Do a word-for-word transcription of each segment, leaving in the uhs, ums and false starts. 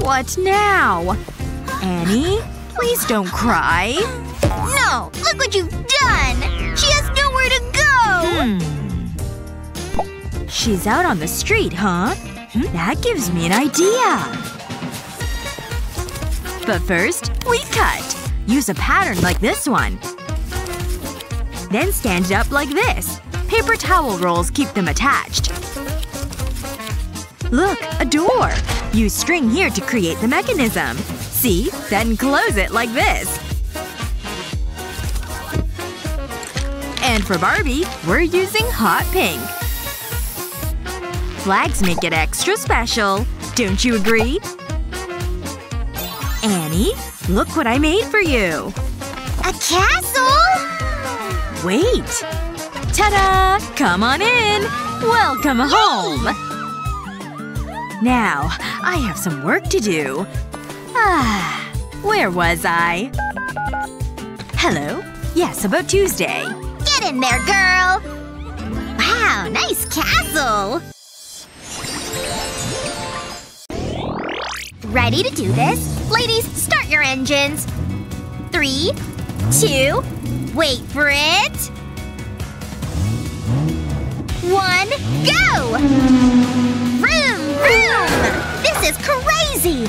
What now? Annie? Please don't cry. No! Look what you've done! She has nowhere to go! Hmm. She's out on the street, huh? That gives me an idea. But first, we cut. Use a pattern like this one. Then stand it up like this. Paper towel rolls keep them attached. Look, a door. Use string here to create the mechanism. See? Then close it like this. And for Barbie, we're using hot pink. Flags make it extra special. Don't you agree? Annie, look what I made for you. A castle? Wait. Ta-da! Come on in! Welcome home! Now, I have some work to do. Ah, where was I? Hello? Yes, about Tuesday. Get in there, girl! Wow, nice castle! Ready to do this? Ladies, start your engines! Three, two, wait for it… One, go! Vroom, vroom! This is crazy!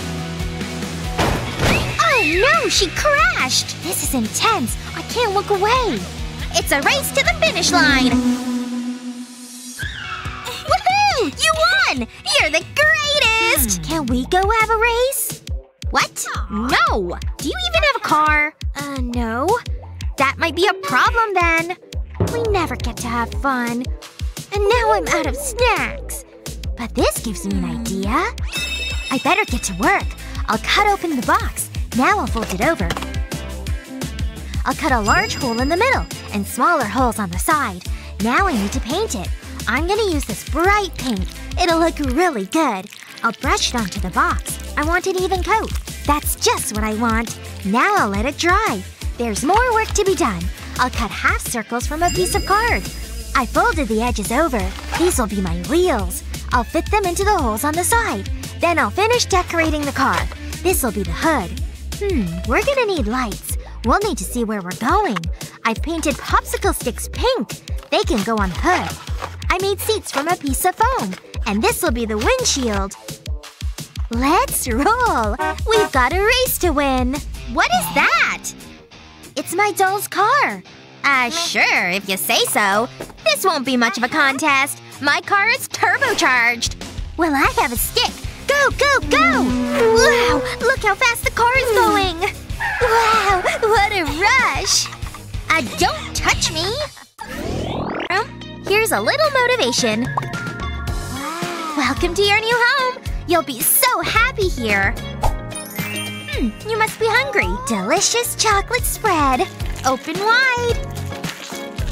Oh no! She crashed! This is intense. I can't look away. It's a race to the finish line! Woohoo! You won! You're the greatest! Can we go have a race? What? No! Do you even have a car? Uh, no. That might be a problem then. We never get to have fun. And now I'm out of snacks. But this gives me an idea. I better get to work. I'll cut open the box. Now I'll fold it over. I'll cut a large hole in the middle and smaller holes on the side. Now I need to paint it. I'm gonna use this bright pink. It'll look really good. I'll brush it onto the box. I want an even coat. That's just what I want. Now I'll let it dry. There's more work to be done. I'll cut half circles from a piece of card. I folded the edges over. These will be my wheels. I'll fit them into the holes on the side. Then I'll finish decorating the car. This will be the hood. Hmm, we're gonna need lights. We'll need to see where we're going. I've painted popsicle sticks pink. They can go on the hood. I made seats from a piece of foam. And this will be the windshield. Let's roll! We've got a race to win! What is that? It's my doll's car. Uh, sure, if you say so. This won't be much of a contest. My car is turbocharged. Well, I have a stick. Go, go, go! Wow, look how fast the car is going! Wow, what a rush! Uh, don't touch me! Well, here's a little motivation. Welcome to your new home! You'll be so happy here! Hmm, you must be hungry. Delicious chocolate spread. Open wide.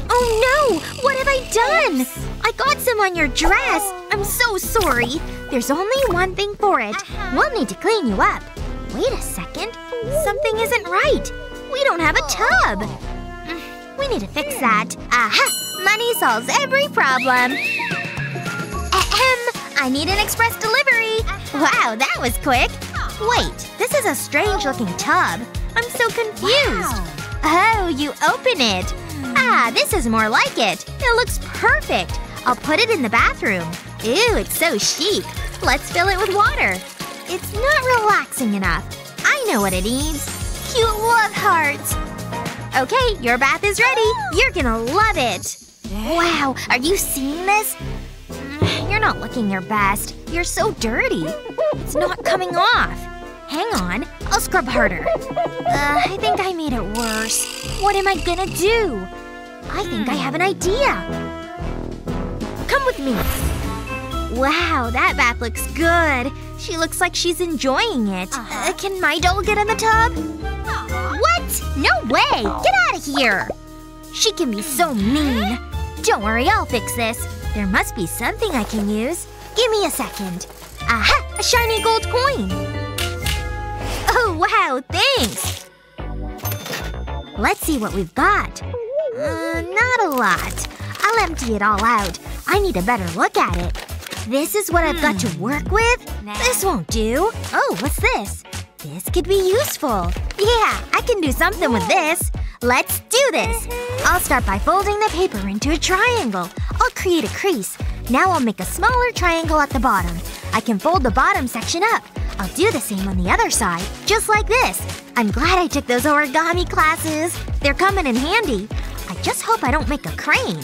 Oh no! What have I done? I got some on your dress. I'm so sorry. There's only one thing for it. We'll need to clean you up. Wait a second. Something isn't right. We don't have a tub. We need to fix that. Aha! Money solves every problem. Ahem! I need an express delivery. Wow, that was quick. Wait, this is a strange-looking tub. I'm so confused. Oh, you open it. Ah, this is more like it. It looks perfect. I'll put it in the bathroom. Ew, it's so chic. Let's fill it with water. It's not relaxing enough. I know what it needs. Cute love hearts. Okay, your bath is ready. You're gonna love it. Wow, are you seeing this? You're not looking your best. You're so dirty. It's not coming off. Hang on. I'll scrub harder. Uh, I think I made it worse. What am I gonna do? I think I have an idea. Come with me. Wow, that bath looks good. She looks like she's enjoying it. Uh, can my doll get in the tub? What? No way! Get out of here! She can be so mean. Don't worry, I'll fix this. There must be something I can use. Give me a second. Aha! A shiny gold coin! Oh, wow, thanks! Let's see what we've got. Uh, not a lot. I'll empty it all out. I need a better look at it. This is what I've got to work with? Nah. This won't do. Oh, what's this? This could be useful. Yeah, I can do something with this. Let's do this! I'll start by folding the paper into a triangle. I'll create a crease. Now I'll make a smaller triangle at the bottom. I can fold the bottom section up. I'll do the same on the other side, just like this. I'm glad I took those origami classes. They're coming in handy. I just hope I don't make a crane.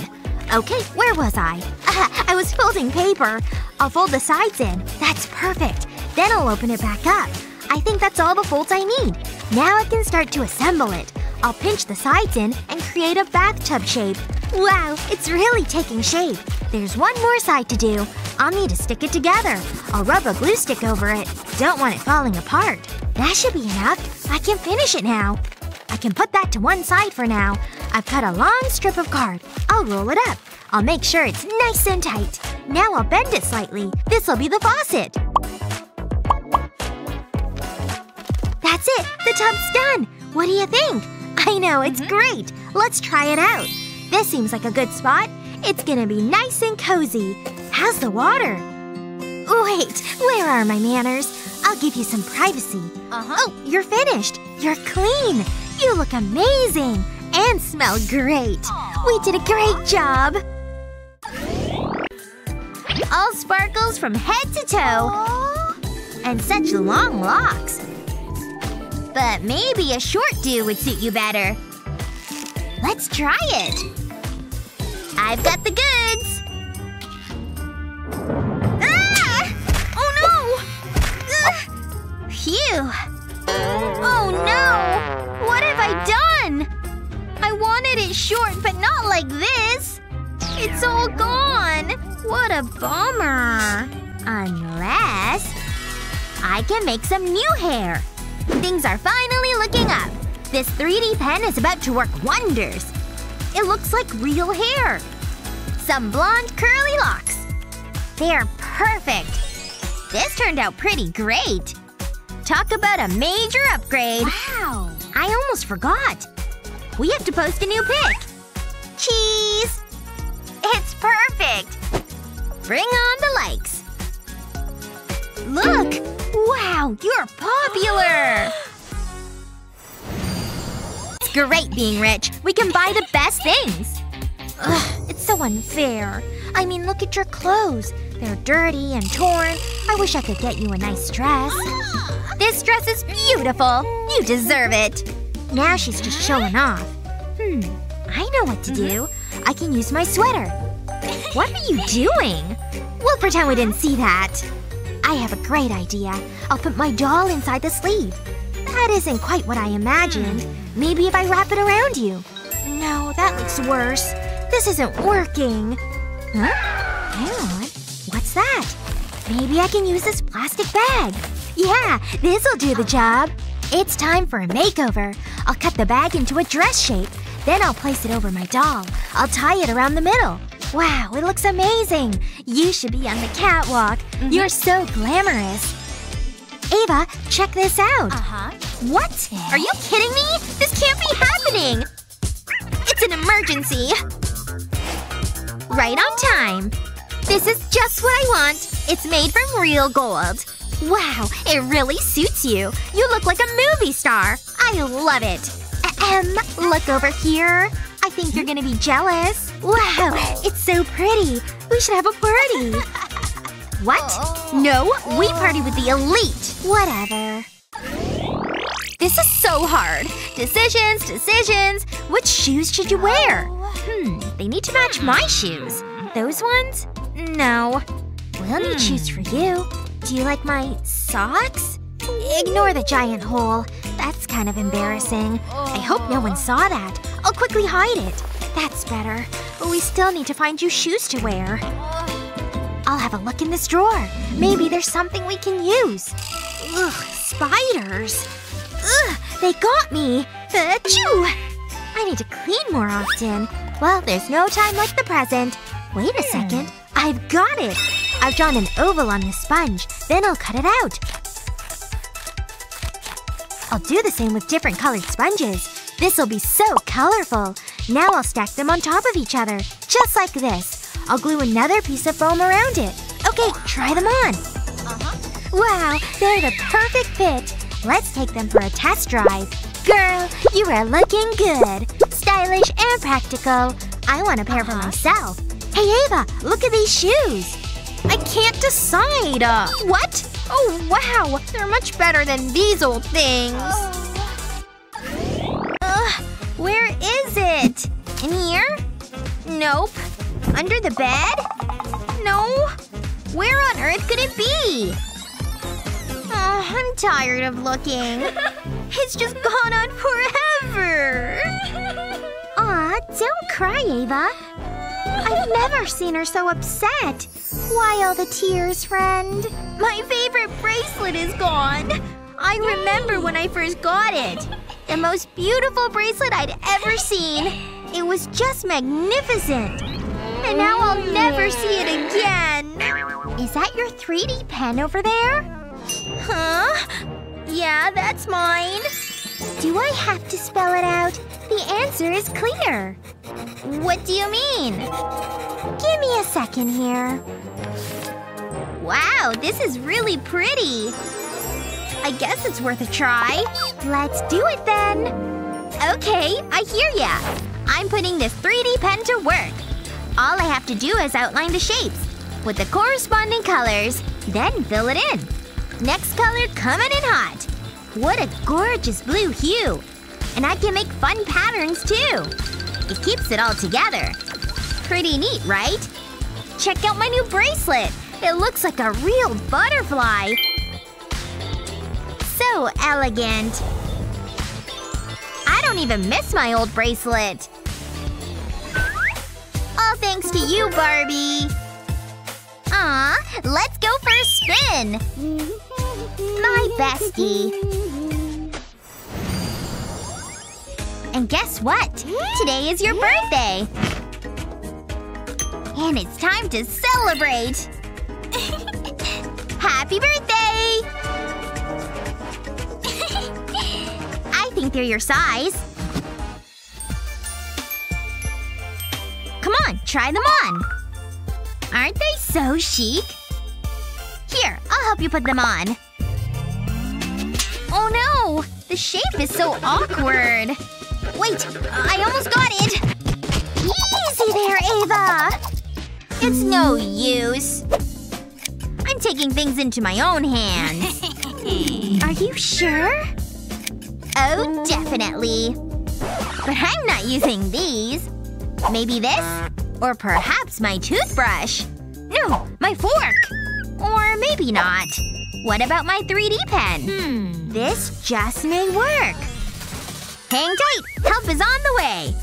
Okay, where was I? Ah, I was folding paper. I'll fold the sides in. That's perfect. Then I'll open it back up. I think that's all the folds I need. Now I can start to assemble it. I'll pinch the sides in and create a bathtub shape. Wow, it's really taking shape. There's one more side to do. I'll need to stick it together. I'll rub a glue stick over it. Don't want it falling apart. That should be enough. I can finish it now. I can put that to one side for now. I've cut a long strip of card. I'll roll it up. I'll make sure it's nice and tight. Now I'll bend it slightly. This'll be the faucet. That's it! The tub's done! What do you think? I know, it's great! Let's try it out. This seems like a good spot. It's gonna be nice and cozy. How's the water? Wait, where are my manners? I'll give you some privacy. Uh-huh. Oh, you're finished! You're clean! You look amazing! And smell great! Aww. We did a great job! All sparkles from head to toe! Aww. And such long locks! But maybe a short do would suit you better. Let's try it! I've got the goods! Ah! Oh no! Ugh. Phew! Oh no! What have I done? I wanted it short, but not like this! It's all gone! What a bummer! Unless… I can make some new hair! Things are finally looking up! This three D pen is about to work wonders! It looks like real hair! Some blonde curly locks! They're perfect! This turned out pretty great! Talk about a major upgrade! Wow! I almost forgot! We have to post a new pic! Cheese! It's perfect! Bring on the likes! Look! Wow, you're popular! It's great being rich! We can buy the best things! Ugh, it's so unfair. I mean, look at your clothes. They're dirty and torn. I wish I could get you a nice dress. This dress is beautiful! You deserve it! Now she's just showing off. Hmm. I know what to do. I can use my sweater. What are you doing? We'll pretend we didn't see that. I have a great idea. I'll put my doll inside the sleeve. That isn't quite what I imagined. Maybe if I wrap it around you. No, that looks worse. This isn't working. Huh? Hang on. What's that? Maybe I can use this plastic bag. Yeah, this'll do the job. It's time for a makeover. I'll cut the bag into a dress shape. Then I'll place it over my doll. I'll tie it around the middle. Wow, it looks amazing! You should be on the catwalk. Mm-hmm. You're so glamorous. Ava, check this out. Uh-huh. What? Are you kidding me? This can't be happening! It's an emergency. Right on time. This is just what I want. It's made from real gold. Wow, it really suits you. You look like a movie star. I love it. Ahem, look over here. I think you're gonna be jealous. Wow, it's so pretty. We should have a party. What? No, we party with the elite. Whatever. This is so hard. Decisions, decisions. Which shoes should you wear? Hmm, they need to match my shoes. Those ones? No. We'll need shoes for you. Do you like my socks? Ignore the giant hole. That's kind of embarrassing. I hope no one saw that. I'll quickly hide it. That's better. But we still need to find you shoes to wear. I'll have a look in this drawer. Maybe there's something we can use. Ugh, spiders. Ugh, they got me. Achoo! I need to clean more often. Well, there's no time like the present. Wait a second. I've got it! I've drawn an oval on the sponge, then I'll cut it out. I'll do the same with different colored sponges. This'll be so colorful. Now I'll stack them on top of each other, just like this. I'll glue another piece of foam around it. Okay, try them on. Uh-huh. Wow, they're the perfect fit. Let's take them for a test drive. Girl, you are looking good. Stylish and practical. I want a pair uh-huh. for myself. Hey, Ava, look at these shoes. I can't decide. Uh, what? Oh, wow. They're much better than these old things. Oh. Ugh, where is it? In here? Nope. Under the bed? No. Where on earth could it be? Oh, I'm tired of looking. It's just gone on forever. Aw, don't cry, Ava. I've never seen her so upset. Why all the tears, friend? My favorite bracelet is gone. I remember when I first got it. The most beautiful bracelet I'd ever seen. It was just magnificent. And now I'll never see it again. Is that your three D pen over there? Huh? Yeah, that's mine. Do I have to spell it out? The answer is clear. What do you mean? Give me a second here. Wow, this is really pretty. I guess it's worth a try. Let's do it then. Okay, I hear ya. I'm putting this three D pen to work. All I have to do is outline the shapes with the corresponding colors, then fill it in. Next color coming in hot. What a gorgeous blue hue. And I can make fun patterns, too. It keeps it all together. Pretty neat, right? Check out my new bracelet. It looks like a real butterfly. So elegant. I don't even miss my old bracelet. All thanks to you, Barbie. Aw, let's go for a spin. My bestie. And guess what? Today is your birthday! And it's time to celebrate! Happy birthday! I think they're your size. Come on, try them on! Aren't they so chic? Here, I'll help you put them on. Oh no! The shape is so awkward! Wait! I almost got it! Easy there, Ava! It's no use. I'm taking things into my own hands. Are you sure? Oh, definitely. But I'm not using these. Maybe this? Or perhaps my toothbrush. No, my fork! Or maybe not. What about my three D pen? Hmm. This just may work. Hang tight! Help is on the way!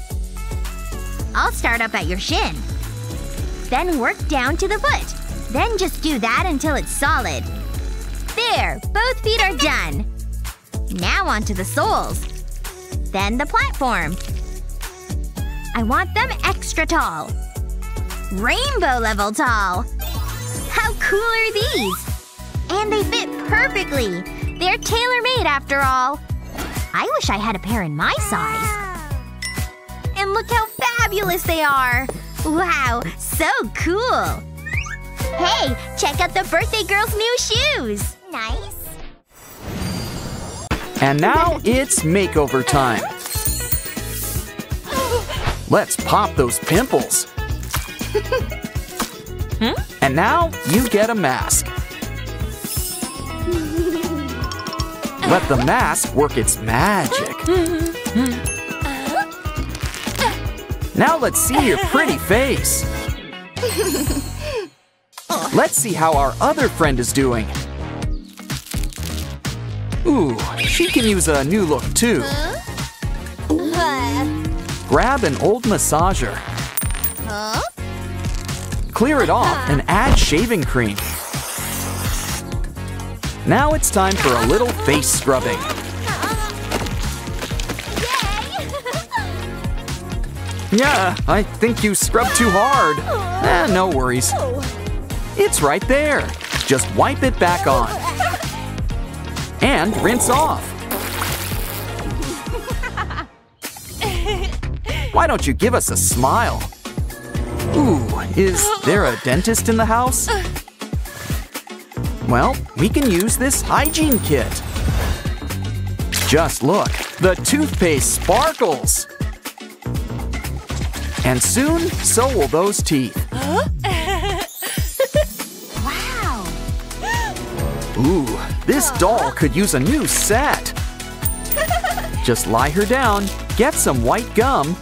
I'll start up at your shin. Then work down to the foot. Then just do that until it's solid. There! Both feet are done! Now onto the soles. Then the platform. I want them extra tall. Rainbow level tall! How cool are these? And they fit perfectly! They're tailor-made after all! I wish I had a pair in my size. And look how fabulous they are! Wow, so cool! Hey, check out the birthday girl's new shoes! Nice. And now it's makeover time. Let's pop those pimples. Hmm? And now you get a mask. Let the mask work its magic. Now let's see your pretty face. Let's see how our other friend is doing. Ooh, she can use a new look too. Grab an old massager. Clear it off and add shaving cream. Now it's time for a little face scrubbing. Yeah, I think you scrubbed too hard. Eh, no worries. It's right there. Just wipe it back on. And rinse off. Why don't you give us a smile? Ooh, is there a dentist in the house? Well, we can use this hygiene kit. Just look, the toothpaste sparkles. And soon, so will those teeth. Huh? Wow. Ooh, this doll could use a new set. Just lie her down, get some white gum,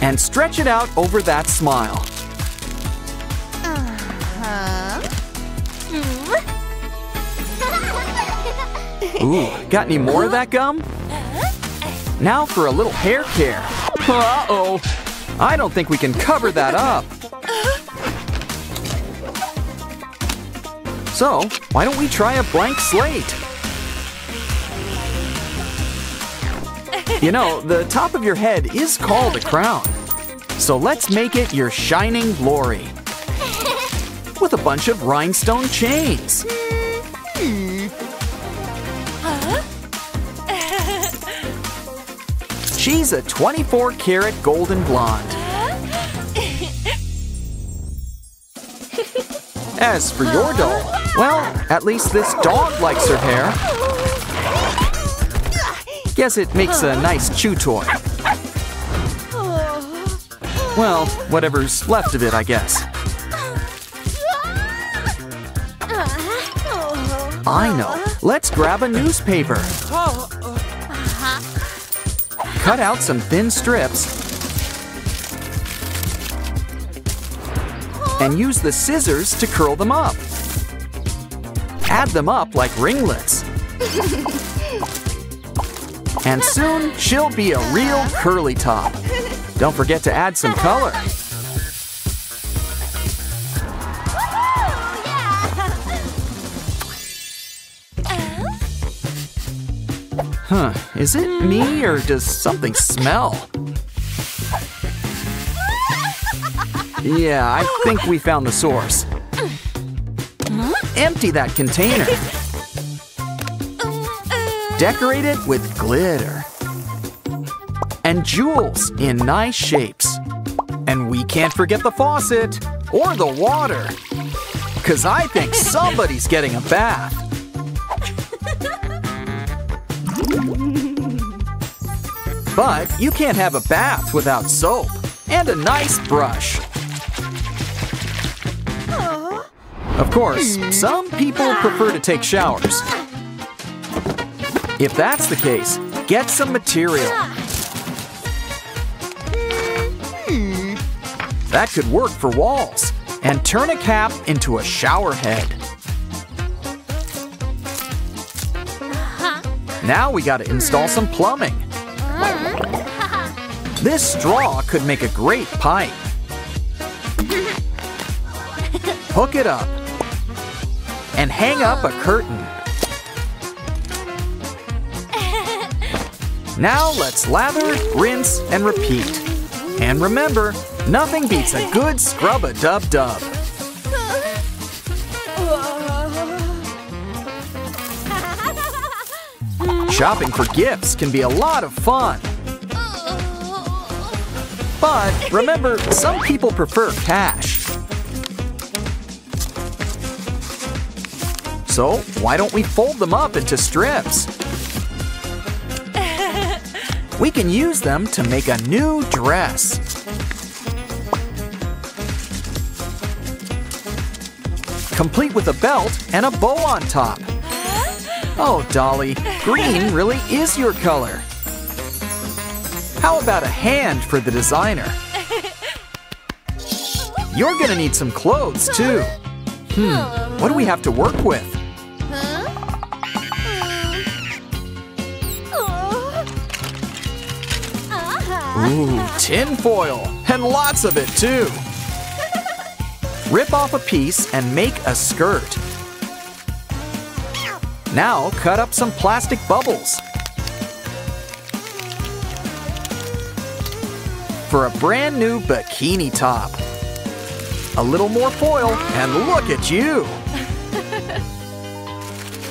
and stretch it out over that smile. Ooh, got any more of that gum? Now for a little hair care. Uh-oh, I don't think we can cover that up. So, why don't we try a blank slate? You know, the top of your head is called a crown. So let's make it your shining glory. With a bunch of rhinestone chains. She's a twenty-four karat golden blonde. As for your doll, well, at least this dog likes her hair. Guess it makes a nice chew toy. Well, whatever's left of it, I guess. I know. Let's grab a newspaper. Cut out some thin strips and use the scissors to curl them up. Add them up like ringlets. And soon she'll be a real curly top. Don't forget to add some color. Huh, is it me or does something smell? Yeah, I think we found the source. Empty that container. Decorate it with glitter. And jewels in nice shapes. And we can't forget the faucet or the water. 'Cause I think somebody's getting a bath. But you can't have a bath without soap and a nice brush. Aww. Of course, some people prefer to take showers. If that's the case, get some material. That could work for walls. And turn a cap into a shower head. Now we gotta install some plumbing. This straw could make a great pipe. Hook it up and hang up a curtain. Now let's lather, rinse, and repeat. And remember, nothing beats a good scrub-a-dub-dub. Shopping for gifts can be a lot of fun. But remember, some people prefer cash. So why don't we fold them up into strips? We can use them to make a new dress. Complete with a belt and a bow on top. Oh, Dolly, green really is your color. How about a hand for the designer? You're gonna need some clothes, too. Hmm, what do we have to work with? Ooh, tin foil, and lots of it, too. Rip off a piece and make a skirt. Now cut up some plastic bubbles for a brand new bikini top. A little more foil and look at you!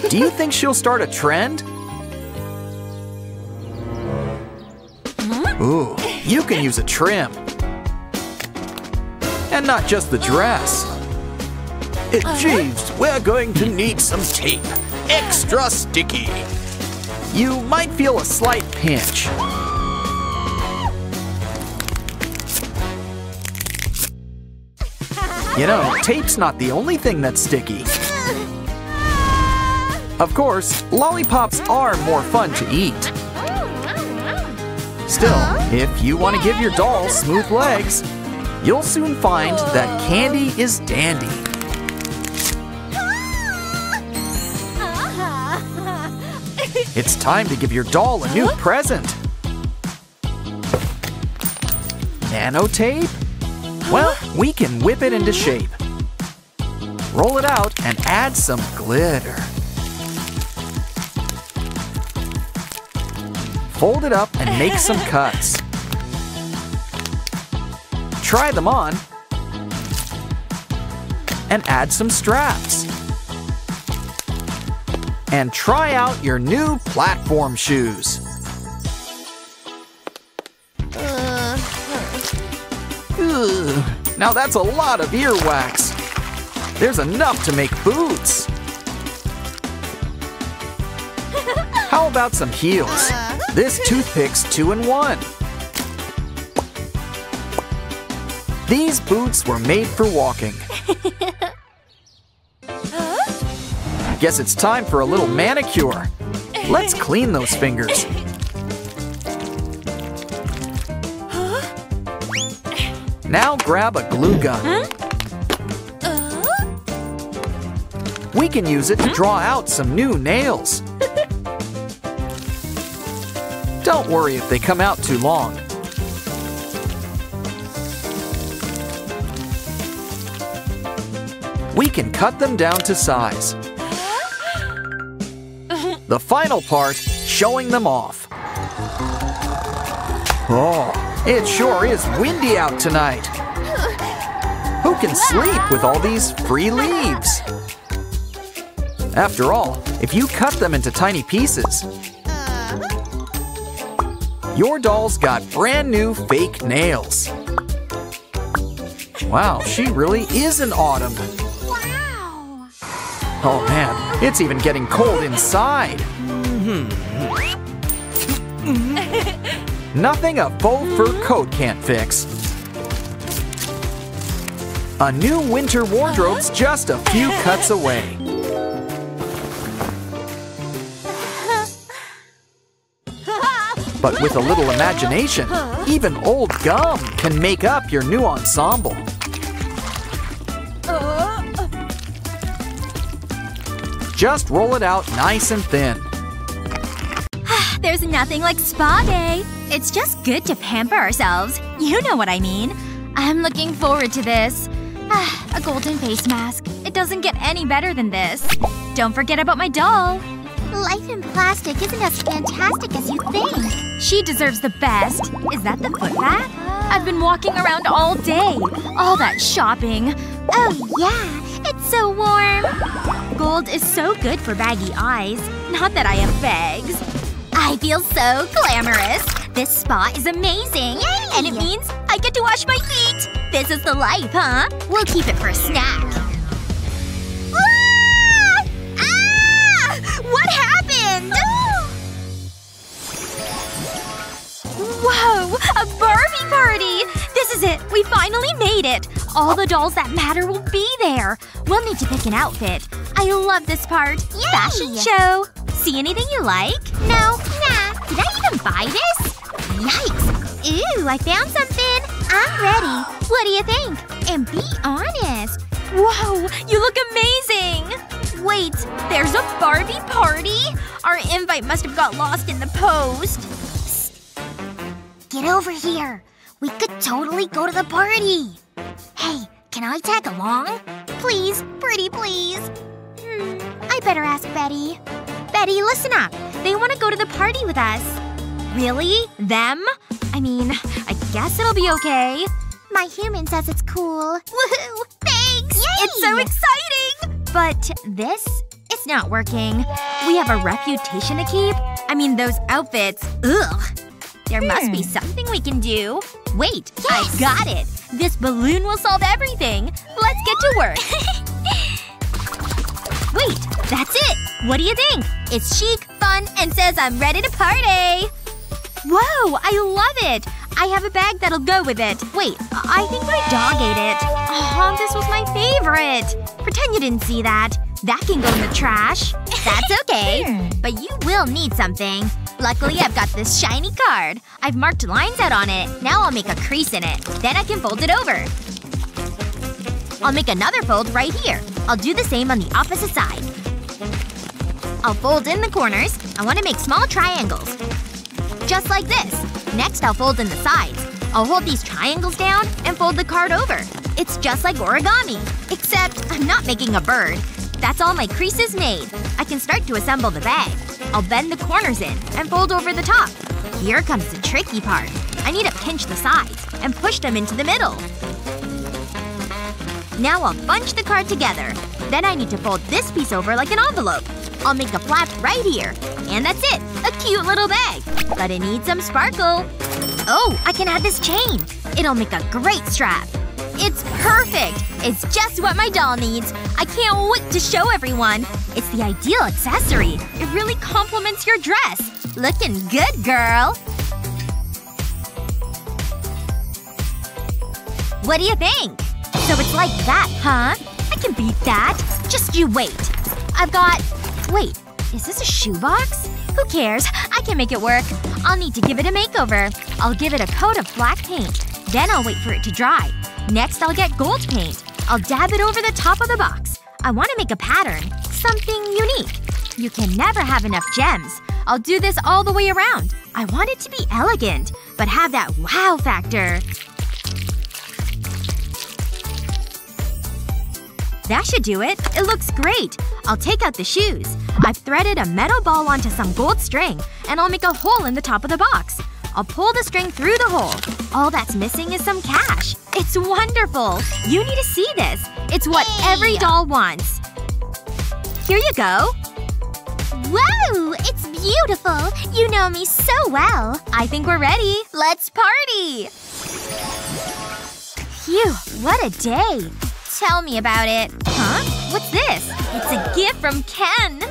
Do you think she'll start a trend? Ooh, you can use a trim. And not just the dress. Jeeves, we're going to need some tape. Extra sticky. You might feel a slight pinch. You know, tape's not the only thing that's sticky. Of course, lollipops are more fun to eat. Still, if you want to give your doll smooth legs, you'll soon find that candy is dandy. It's time to give your doll a new present. Nanotape? Well, we can whip it into shape. Roll it out and add some glitter. Fold it up and make some cuts. Try them on and add some straps. And try out your new platform shoes. Now that's a lot of earwax. There's enough to make boots. How about some heels? This toothpick's two in one. These boots were made for walking. I guess it's time for a little manicure. Let's clean those fingers. Now grab a glue gun. We can use it to draw out some new nails. Don't worry if they come out too long. We can cut them down to size. The final part, showing them off. Oh. It sure is windy out tonight. Who can sleep with all these free leaves? After all, if you cut them into tiny pieces, your doll's got brand new fake nails. Wow, she really is an autumn. Wow. Oh man, it's even getting cold inside. Mm-hmm. Nothing a faux fur coat can't fix. A new winter wardrobe's just a few cuts away. But with a little imagination, even old gum can make up your new ensemble. Just roll it out nice and thin. There's nothing like spa day. It's just good to pamper ourselves. You know what I mean. I'm looking forward to this. Ah, a golden face mask. It doesn't get any better than this. Don't forget about my doll. Life in plastic isn't as fantastic as you think. She deserves the best. Is that the foot bath? I've been walking around all day. All that shopping. Oh yeah, it's so warm. Gold is so good for baggy eyes. Not that I have bags. I feel so glamorous! This spa is amazing! Yay! And it means I get to wash my feet! This is the life, huh? We'll keep it for a snack. Ah! Ah! What happened? Whoa! A Barbie party! This is it! We finally made it! All the dolls that matter will be there! We'll need to pick an outfit. I love this part! Yay! Fashion show! See anything you like? No. Nah. Did I even buy this? Yikes. Ooh, I found something. I'm ready. What do you think? And be honest. Whoa, you look amazing! Wait, there's a Barbie party? Our invite must have got lost in the post. Psst. Get over here. We could totally go to the party. Hey, can I tag along? Please, pretty please. Hmm, I better ask Betty. Betty, listen up. They want to go to the party with us. Really? Them? I mean, I guess it'll be okay. My human says it's cool. Woohoo! Thanks! Yay! It's so exciting! But this is not working. We have a reputation to keep. I mean, those outfits. Ugh. There hmm. must be something we can do. Wait, yes. I got it. This balloon will solve everything. Let's get to work. Wait, that's it! What do you think? It's chic, fun, and says I'm ready to party! Whoa, I love it! I have a bag that'll go with it. Wait, I think my dog ate it. Oh, this was my favorite! Pretend you didn't see that. That can go in the trash. That's okay. But you will need something. Luckily, I've got this shiny card. I've marked lines out on it. Now I'll make a crease in it. Then I can fold it over. I'll make another fold right here. I'll do the same on the opposite side. I'll fold in the corners. I want to make small triangles. Just like this. Next, I'll fold in the sides. I'll hold these triangles down and fold the card over. It's just like origami. Except I'm not making a bird. That's all my creases made. I can start to assemble the bag. I'll bend the corners in and fold over the top. Here comes the tricky part. I need to pinch the sides and push them into the middle. Now I'll bunch the card together. Then I need to fold this piece over like an envelope. I'll make a flap right here. And that's it! A cute little bag! But it needs some sparkle. Oh, I can add this chain! It'll make a great strap. It's perfect! It's just what my doll needs. I can't wait to show everyone. It's the ideal accessory. It really complements your dress. Looking good, girl! What do you think? So it's like that, huh? I can beat that. Just you wait. I've got… Wait. Is this a shoebox? Who cares? I can make it work. I'll need to give it a makeover. I'll give it a coat of black paint. Then I'll wait for it to dry. Next I'll get gold paint. I'll dab it over the top of the box. I want to make a pattern. Something unique. You can never have enough gems. I'll do this all the way around. I want it to be elegant, but have that wow factor. That should do it. It looks great. I'll take out the shoes. I've threaded a metal ball onto some gold string, and I'll make a hole in the top of the box. I'll pull the string through the hole. All that's missing is some cash. It's wonderful! You need to see this. It's what hey. every doll wants. Here you go. Whoa! It's beautiful! You know me so well. I think we're ready. Let's party! Phew, what a day. Tell me about it. Huh? What's this? It's a gift from Ken.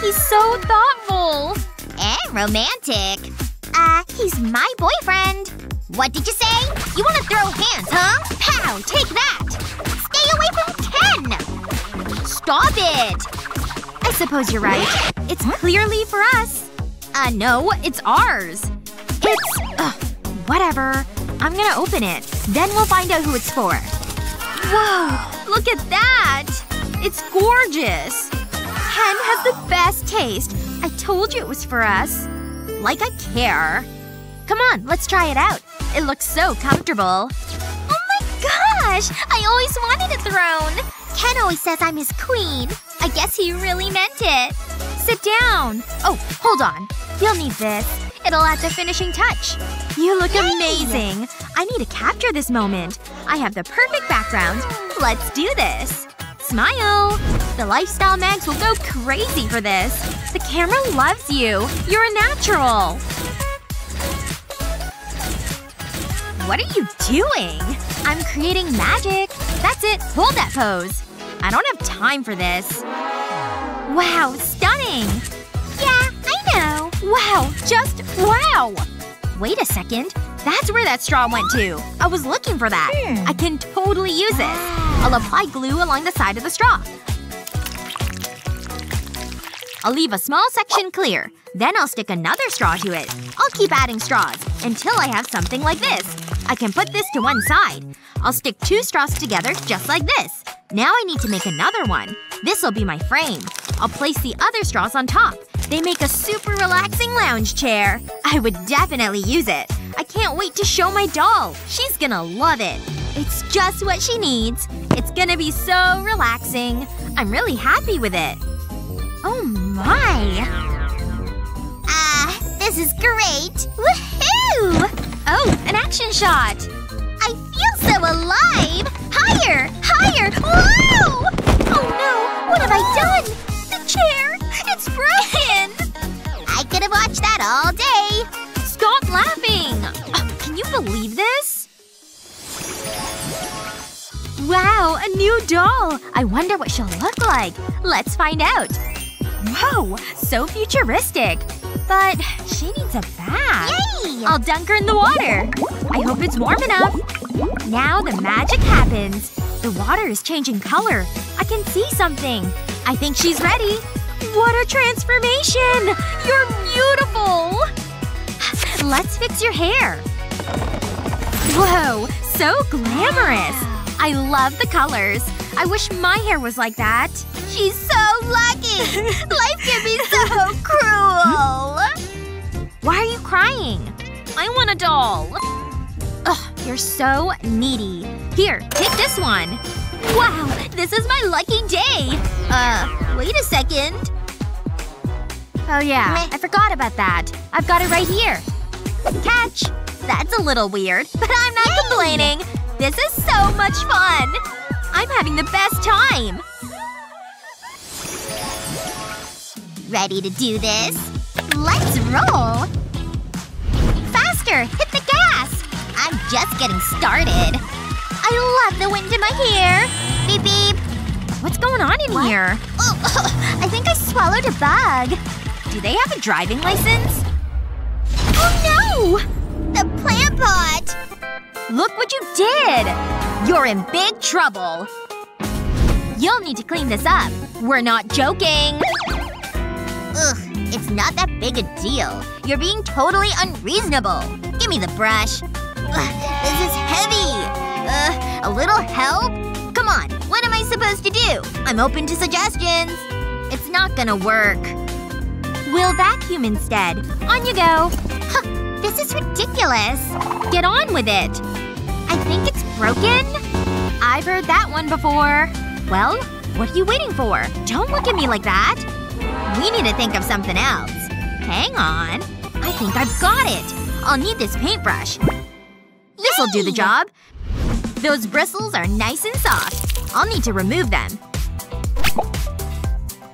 He's so thoughtful. And romantic. Uh, he's my boyfriend. What did you say? You wanna throw hands, huh? Pow! Take that! Stay away from Ken! Stop it! I suppose you're right. It's clearly for us. Uh, no. It's ours. It's… Ugh. Whatever. I'm gonna open it. Then we'll find out who it's for. Whoa! Look at that! It's gorgeous! Ken has the best taste. I told you it was for us. Like I care. Come on, let's try it out. It looks so comfortable. Oh my gosh! I always wanted a throne! Ken always says I'm his queen. I guess he really meant it. Sit down. Oh, hold on. You'll need this. It'll add the finishing touch. You look Yay! amazing. I need to capture this moment. I have the perfect background. Let's do this. Smile! The lifestyle mags will go crazy for this. The camera loves you. You're a natural. What are you doing? I'm creating magic. That's it. Hold that pose. I don't have time for this. Wow, stunning! Yeah, I know. Wow, just wow! Wait a second. That's where that straw went to. I was looking for that. Hmm. I can totally use this. I'll apply glue along the side of the straw. I'll leave a small section clear. Then I'll stick another straw to it. I'll keep adding straws until I have something like this. I can put this to one side. I'll stick two straws together just like this. Now I need to make another one. This'll be my frame. I'll place the other straws on top. They make a super relaxing lounge chair. I would definitely use it. I can't wait to show my doll. She's gonna love it. It's just what she needs. It's gonna be so relaxing. I'm really happy with it. Oh my! Ah, uh, this is great! Woohoo! Oh, an action shot! I feel so alive! Higher! Higher! Whoa! Oh no! What have I done? The chair! It's broken! I could have watched that all day! Stop laughing! Oh, can you believe this? Wow, a new doll! I wonder what she'll look like. Let's find out. Whoa! So futuristic. But she needs a bath. Yay! I'll dunk her in the water. I hope it's warm enough. Now the magic happens. The water is changing color. I can see something. I think she's ready. What a transformation! You're beautiful! Let's fix your hair. Whoa! So glamorous! I love the colors. I wish my hair was like that. She's so lucky! Life can be so cruel! Why are you crying? I want a doll. Ugh, you're so needy. Here, take this one. Wow, this is my lucky day! Uh, wait a second. Oh yeah, Meh. I forgot about that. I've got it right here. Catch! That's a little weird, but I'm not Yay! complaining. This is so much fun! I'm having the best time! Ready to do this? Let's roll! Faster! Hit the gas! I'm just getting started. I love the wind in my hair! Beep beep! What's going on in what? here? Oh, oh, I think I swallowed a bug. Do they have a driving license? Oh no! The plant pot! Look what you did! You're in big trouble. You'll need to clean this up. We're not joking! Ugh, it's not that big a deal. You're being totally unreasonable. Give me the brush. Ugh, this is heavy! Uh, a little help? Come on, what am I supposed to do? I'm open to suggestions. It's not gonna work. We'll vacuum instead. On you go. Huh, this is ridiculous. Get on with it. I think it's broken? I've heard that one before. Well, what are you waiting for? Don't look at me like that. We need to think of something else. Hang on. I think I've got it. I'll need this paintbrush. This'll do the job. Those bristles are nice and soft. I'll need to remove them.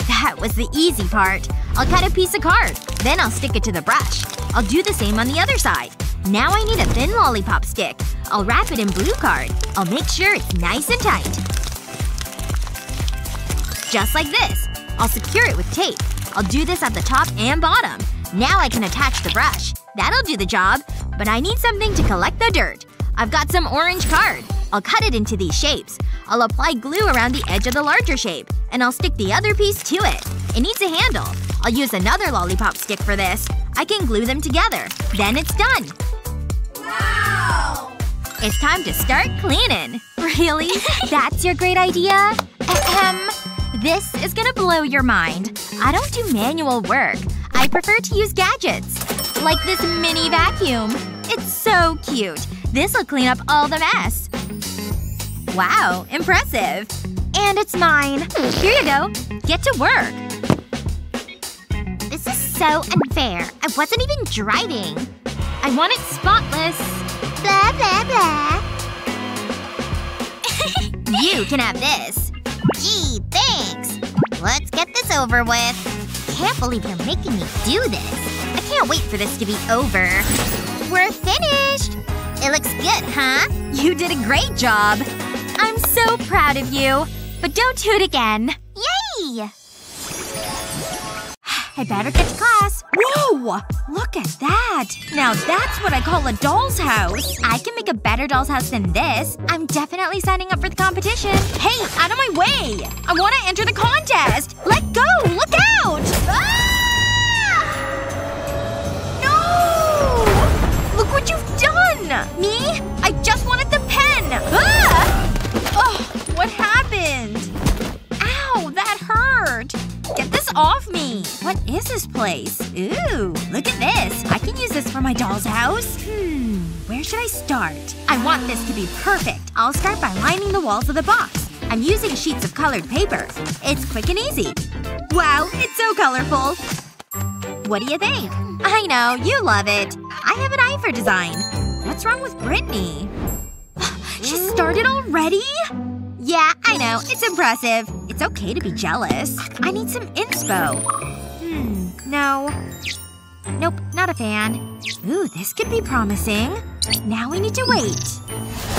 That was the easy part. I'll cut a piece of card. Then I'll stick it to the brush. I'll do the same on the other side. Now I need a thin lollipop stick. I'll wrap it in blue card. I'll make sure it's nice and tight. Just like this. I'll secure it with tape. I'll do this at the top and bottom. Now I can attach the brush. That'll do the job. But I need something to collect the dirt. I've got some orange card. I'll cut it into these shapes. I'll apply glue around the edge of the larger shape. And I'll stick the other piece to it. It needs a handle. I'll use another lollipop stick for this. I can glue them together. Then it's done. Wow! It's time to start cleaning. Really? That's your great idea? Ahem. This is gonna blow your mind. I don't do manual work. I prefer to use gadgets. Like this mini vacuum. It's so cute. This'll clean up all the mess. Wow, impressive. And it's mine. Here you go. Get to work. This is so unfair. I wasn't even driving. I want it spotless. Blah, blah, blah. You can have this. Gee, thanks. Let's get this over with. Can't believe you're making me do this. I can't wait for this to be over. We're finished! It looks good, huh? You did a great job. I'm so proud of you. But don't do it again. Yay! I better get to class. Whoa! Look at that! Now that's what I call a doll's house. I can make a better doll's house than this. I'm definitely signing up for the competition. Hey! Out of my way! I want to enter the contest! Let go! Look out! Ah! No! Look what you've done! Me? I just wanted the pen! Ah! Oh, what happened? Ow! That hurt! Get this off me! What is this place? Ooh, look at this. I can use this for my doll's house. Hmm, where should I start? I want this to be perfect. I'll start by lining the walls of the box. I'm using sheets of colored paper. It's quick and easy. Wow, it's so colorful. What do you think? I know, you love it. I have an eye for design. What's wrong with Brittany? She started already? Yeah, I know. It's impressive. It's okay to be jealous. I need some inspo. Hmm. No. Nope. Not a fan. Ooh, this could be promising. Now we need to wait.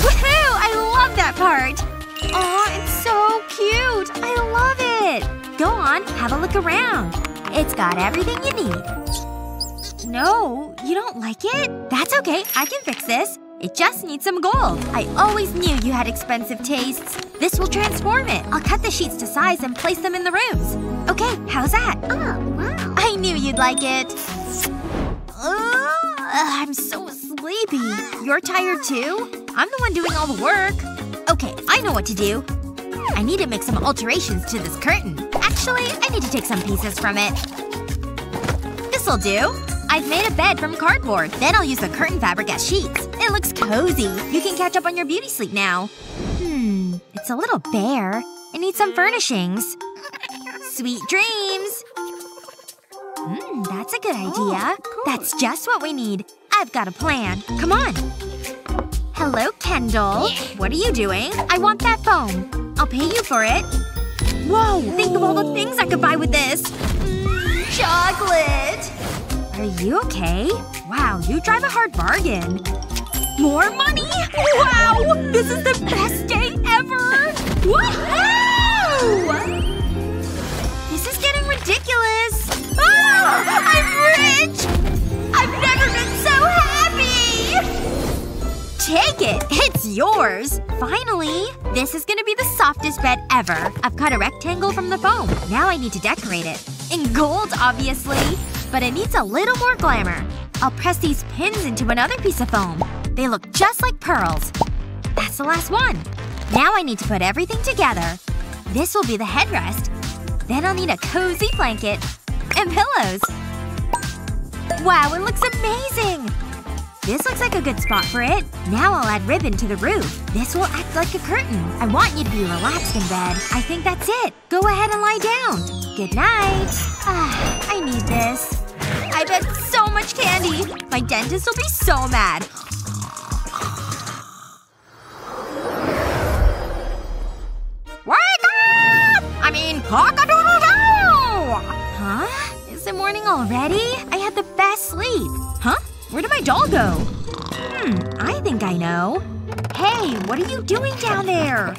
Woohoo! I love that part! Aw, it's so cute! I love it! Go on, have a look around. It's got everything you need. No, you don't like it? That's okay, I can fix this. It just needs some gold. I always knew you had expensive tastes. This will transform it. I'll cut the sheets to size and place them in the rooms. Okay, how's that? Oh, wow. I knew you'd like it. Ugh, I'm so sleepy. You're tired too? I'm the one doing all the work. Okay, I know what to do. I need to make some alterations to this curtain. Actually, I need to take some pieces from it. This'll do. I've made a bed from cardboard. Then I'll use the curtain fabric as sheets. It looks cozy. You can catch up on your beauty sleep now. Hmm. It's a little bare. I need some furnishings. Sweet dreams! Hmm. That's a good idea. Oh, cool. That's just what we need. I've got a plan. Come on. Hello, Kendall. Yeah. What are you doing? I want that foam. I'll pay you for it. Whoa! Think of all the things I could buy with this. Mm, chocolate! Are you okay? Wow, you drive a hard bargain. More money? Wow! This is the best day ever! Woohoo! This is getting ridiculous! Oh, I'm rich! I've never been so happy! Take it! It's yours! Finally! This is gonna be the softest bed ever. I've cut a rectangle from the foam. Now I need to decorate it. In gold, obviously. But it needs a little more glamour. I'll press these pins into another piece of foam. They look just like pearls. That's the last one. Now I need to put everything together. This will be the headrest. Then I'll need a cozy blanket. And pillows. Wow, it looks amazing! This looks like a good spot for it. Now I'll add ribbon to the roof. This will act like a curtain. I want you to be relaxed in bed. I think that's it. Go ahead and lie down. Good night. Ah, I need this. I've had so much candy. My dentist will be so mad. Wake up! I mean, cock-a-doodle-doo! Huh? Is it morning already? I had the best sleep. Huh? Where did my doll go? Hmm, I think I know. Hey, what are you doing down there?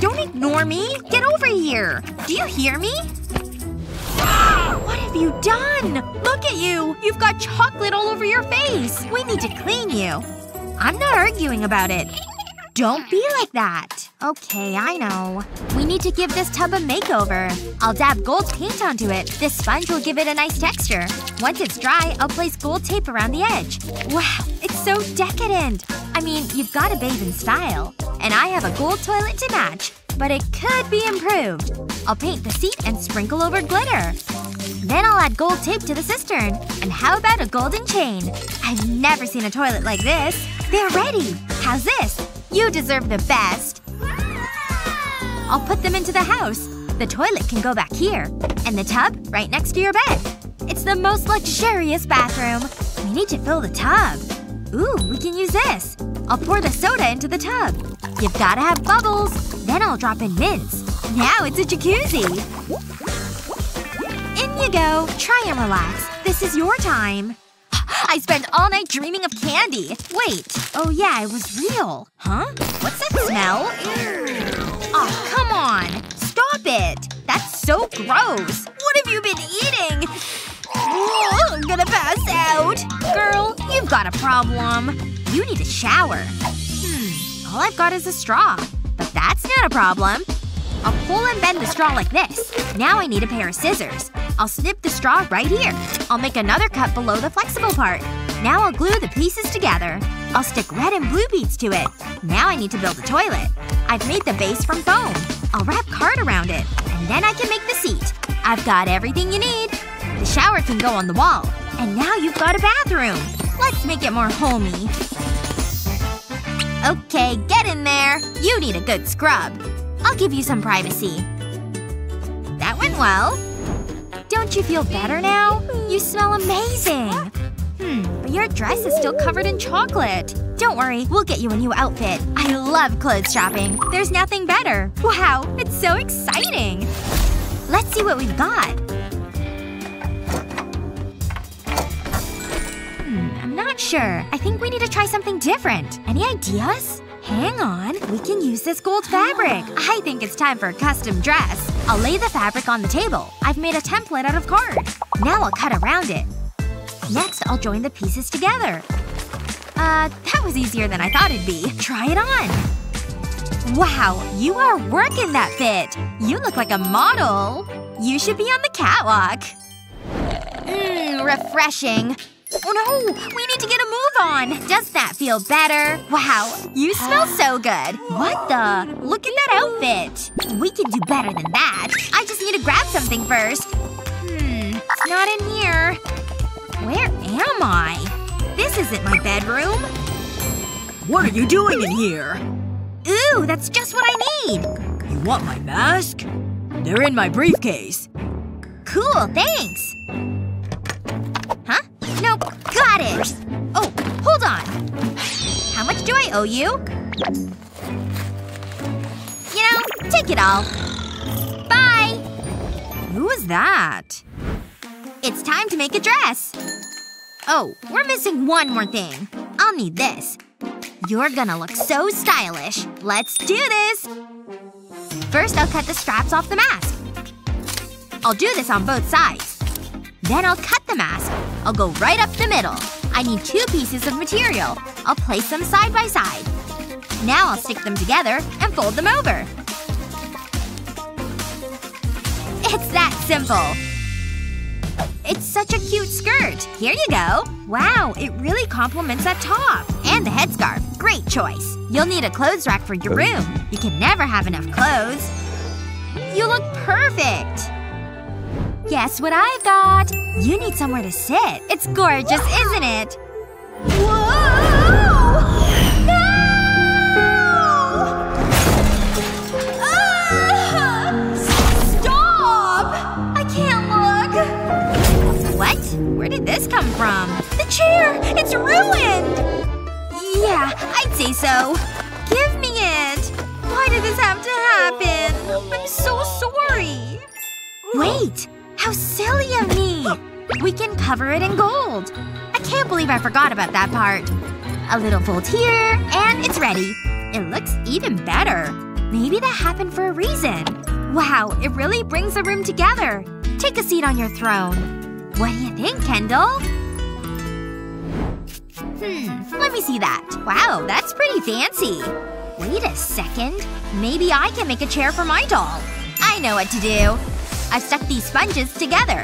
Don't ignore me! Get over here! Do you hear me? What have you done? Look at you! You've got chocolate all over your face! We need to clean you. I'm not arguing about it. Don't be like that. Okay, I know. We need to give this tub a makeover. I'll dab gold paint onto it. This sponge will give it a nice texture. Once it's dry, I'll place gold tape around the edge. Wow, it's so decadent! I mean, you've gotta bathe in style. And I have a gold toilet to match. But it could be improved. I'll paint the seat and sprinkle over glitter. Then I'll add gold tape to the cistern. And how about a golden chain? I've never seen a toilet like this. They're ready! How's this? You deserve the best. I'll put them into the house. The toilet can go back here. And the tub, right next to your bed. It's the most luxurious bathroom. We need to fill the tub. Ooh, we can use this. I'll pour the soda into the tub. You've gotta have bubbles. Then I'll drop in mints. Now it's a jacuzzi. In you go. Try and relax. This is your time. I spent all night dreaming of candy. Wait. Oh yeah, it was real. Huh? What's that smell? Oh, come on! Stop it! That's so gross! What have you been eating? Oh, I'm gonna pass out! Girl, you've got a problem. You need a shower. Hmm. All I've got is a straw. But that's not a problem. I'll pull and bend the straw like this. Now I need a pair of scissors. I'll snip the straw right here. I'll make another cut below the flexible part. Now I'll glue the pieces together. I'll stick red and blue beads to it. Now I need to build a toilet. I've made the base from foam. I'll wrap card around it. And then I can make the seat. I've got everything you need. The shower can go on the wall. And now you've got a bathroom. Let's make it more homey. Okay, get in there. You need a good scrub. I'll give you some privacy. That went well. Don't you feel better now? You smell amazing. Hmm, but your dress is still covered in chocolate. Don't worry, we'll get you a new outfit. I love clothes shopping. There's nothing better. Wow, it's so exciting. Let's see what we've got. Hmm, I'm not sure. I think we need to try something different. Any ideas? Hang on. We can use this gold fabric. I think it's time for a custom dress. I'll lay the fabric on the table. I've made a template out of card. Now I'll cut around it. Next, I'll join the pieces together. Uh, that was easier than I thought it'd be. Try it on. Wow, you are working that fit. You look like a model. You should be on the catwalk. Mmm, refreshing. Oh no! We need to get a move on! Does that feel better? Wow, you smell so good! What the? Look at that outfit! We can do better than that! I just need to grab something first. Hmm, it's not in here. Where am I? This isn't my bedroom. What are you doing in here? Ooh, that's just what I need! You want my mask? They're in my briefcase. Cool, thanks! Huh? Nope. Got it! Oh, hold on. How much do I owe you? You know, take it all. Bye! Who was that? It's time to make a dress! Oh, we're missing one more thing. I'll need this. You're gonna look so stylish. Let's do this! First, I'll cut the straps off the mask. I'll do this on both sides. Then I'll cut the mask. I'll go right up the middle. I need two pieces of material. I'll place them side by side. Now I'll stick them together and fold them over. It's that simple. It's such a cute skirt. Here you go. Wow, it really complements that top. And the headscarf. Great choice. You'll need a clothes rack for your room. You can never have enough clothes. You look perfect! Guess what I've got? You need somewhere to sit. It's gorgeous, isn't it? Whoa! No! Ah! Stop! I can't look. What? Where did this come from? The chair! It's ruined! Yeah, I'd say so. Give me it! Why did this have to happen? I'm so sorry. Wait! How silly of me! We can cover it in gold! I can't believe I forgot about that part. A little fold here, and it's ready. It looks even better. Maybe that happened for a reason. Wow, it really brings the room together. Take a seat on your throne. What do you think, Kendall? Hmm, let me see that. Wow, that's pretty fancy. Wait a second. Maybe I can make a chair for my doll. I know what to do. I've stuck these sponges together.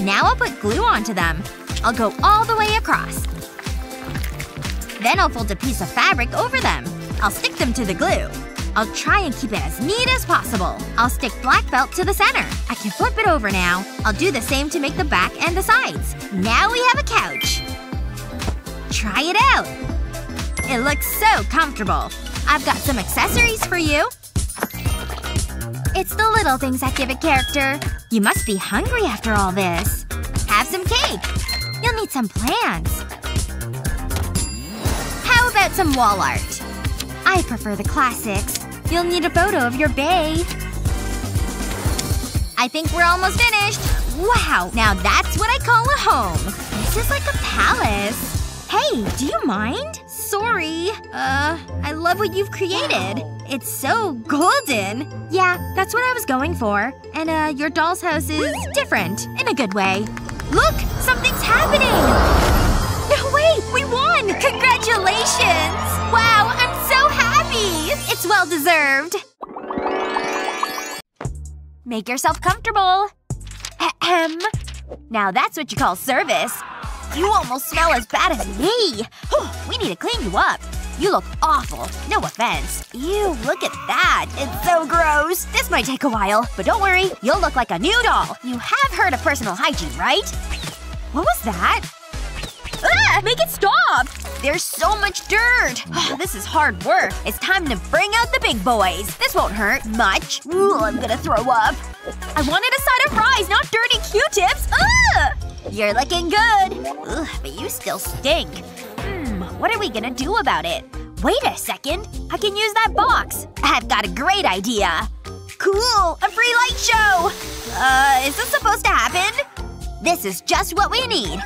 Now I'll put glue onto them. I'll go all the way across. Then I'll fold a piece of fabric over them. I'll stick them to the glue. I'll try and keep it as neat as possible. I'll stick black felt to the center. I can flip it over now. I'll do the same to make the back and the sides. Now we have a couch. Try it out! It looks so comfortable. I've got some accessories for you. It's the little things that give it character. You must be hungry after all this. Have some cake. You'll need some plants. How about some wall art? I prefer the classics. You'll need a photo of your bae. I think we're almost finished. Wow, now that's what I call a home. This is like a palace. Hey, do you mind? Sorry. Uh, I love what you've created. It's so golden! Yeah, that's what I was going for. And, uh, your doll's house is different. In a good way. Look! Something's happening! No, wait! We won! Congratulations! Wow, I'm so happy! It's well-deserved. Make yourself comfortable. Ahem. Now that's what you call service. You almost smell as bad as me! Whew, we need to clean you up. You look awful. No offense. Ew, look at that. It's so gross. This might take a while. But don't worry. You'll look like a new doll. You have heard of personal hygiene, right? What was that? Ah! Make it stop! There's so much dirt. Oh, this is hard work. It's time to bring out the big boys. This won't hurt. Much. Ooh, I'm gonna throw up. I wanted a side of fries, not dirty Q-tips! Ah! You're looking good. Ugh, but you still stink. What are we gonna do about it? Wait a second. I can use that box. I've got a great idea. Cool! A free light show! Uh, is this supposed to happen? This is just what we need.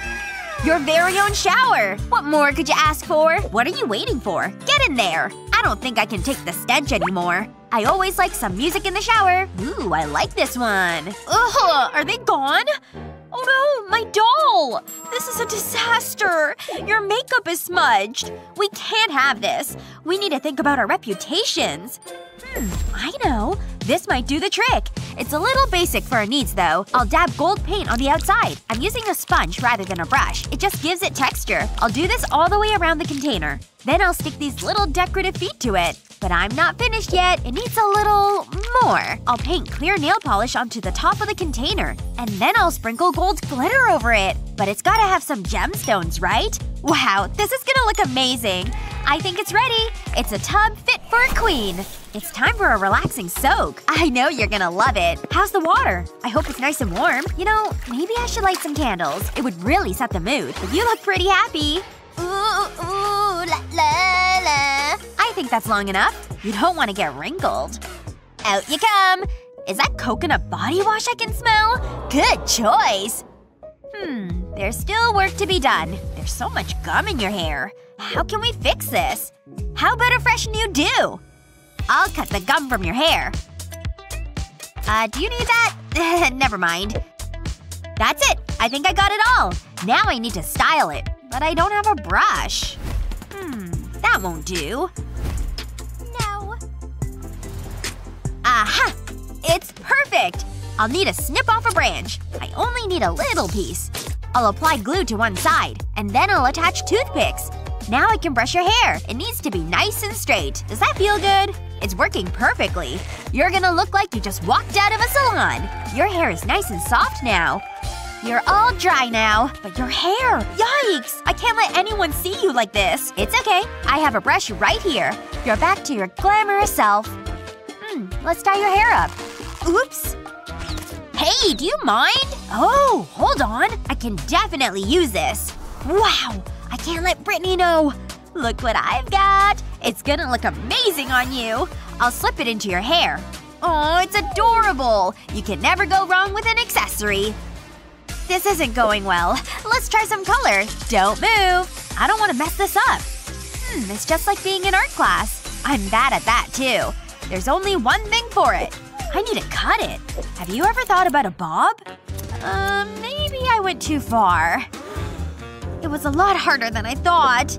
Your very own shower. What more could you ask for? What are you waiting for? Get in there. I don't think I can take the stench anymore. I always like some music in the shower. Ooh, I like this one. Ugh, are they gone? Oh no, my doll! This is a disaster! Your makeup is smudged! We can't have this. We need to think about our reputations. Hmm, I know. This might do the trick. It's a little basic for our needs, though. I'll dab gold paint on the outside. I'm using a sponge rather than a brush. It just gives it texture. I'll do this all the way around the container. Then I'll stick these little decorative feet to it. But I'm not finished yet. It needs a little… more. I'll paint clear nail polish onto the top of the container. And then I'll sprinkle gold glitter over it. But it's gotta have some gemstones, right? Wow, this is gonna look amazing! I think it's ready! It's a tub fit for a queen! It's time for a relaxing soak. I know you're gonna love it. How's the water? I hope it's nice and warm. You know, maybe I should light some candles. It would really set the mood. But you look pretty happy. Ooh, ooh, la, la, la. I think that's long enough. You don't want to get wrinkled. Out you come! Is that coconut body wash I can smell? Good choice! Hmm, there's still work to be done. There's so much gum in your hair. How can we fix this? How about a fresh new do? I'll cut the gum from your hair. Uh, do you need that? Never mind. That's it! I think I got it all! Now I need to style it. But I don't have a brush. Hmm, that won't do. No. Aha! It's perfect! I'll need to snip off a branch. I only need a little piece. I'll apply glue to one side. And then I'll attach toothpicks. Now I can brush your hair. It needs to be nice and straight. Does that feel good? It's working perfectly. You're gonna look like you just walked out of a salon. Your hair is nice and soft now. You're all dry now. But your hair! Yikes! I can't let anyone see you like this. It's okay. I have a brush right here. You're back to your glamorous self. Hmm. Let's dye your hair up. Oops. Hey, do you mind? Oh, hold on. I can definitely use this. Wow! I can't let Brittany know. Look what I've got. It's gonna look amazing on you. I'll slip it into your hair. Oh, it's adorable. You can never go wrong with an accessory. This isn't going well. Let's try some color. Don't move. I don't want to mess this up. Hmm, it's just like being in art class. I'm bad at that, too. There's only one thing for it. I need to cut it. Have you ever thought about a bob? Uh, maybe I went too far. It was a lot harder than I thought.